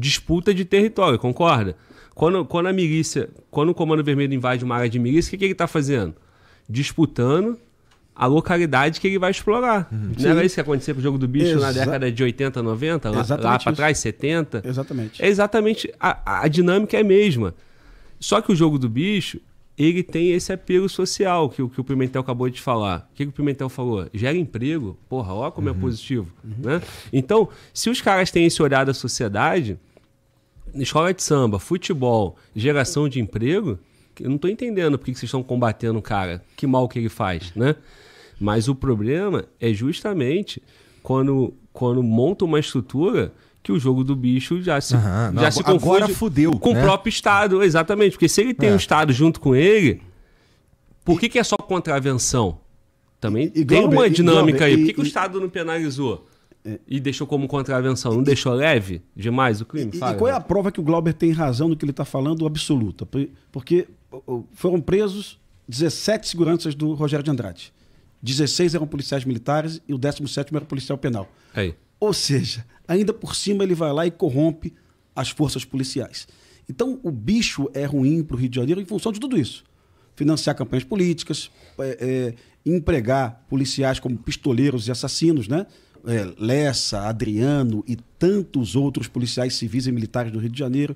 disputa de território, concorda? Quando a milícia, quando o Comando Vermelho invade uma área de milícia, o que ele está fazendo? Disputando a localidade que ele vai explorar. Não era isso que acontecia com o Jogo do Bicho na década de 80, 90? Lá para trás, 70? Exatamente. É exatamente, a dinâmica é a mesma. Só que o Jogo do Bicho, ele tem esse apelo social que o Pimentel acabou de falar. O que o Pimentel falou? Gera emprego. Porra, olha como é positivo. Né? Então, se os caras têm esse olhar da sociedade, escola de samba, futebol, geração de emprego, eu não estou entendendo por que vocês estão combatendo o cara. Que mal que ele faz, né? Mas o problema é justamente quando monta uma estrutura que o Jogo do Bicho já se confunde agora fudeu, com o próprio Estado. Exatamente, porque se ele tem um Estado junto com ele, por que é só contravenção? Também tem uma dinâmica aí. Por que o Estado não penalizou? E deixou como contravenção? Não deixou leve demais o crime? E qual é a prova que o Glauber tem razão do que ele está falando absoluta? Porque foram presos 17 seguranças do Rogério de Andrade. 16 eram policiais militares e o 17º era policial penal. Aí. Ou seja, ainda por cima ele vai lá e corrompe as forças policiais. Então o bicho é ruim para o Rio de Janeiro em função de tudo isso. Financiar campanhas políticas, empregar policiais como pistoleiros e assassinos, né? Lessa, Adriano e tantos outros policiais civis e militares do Rio de Janeiro.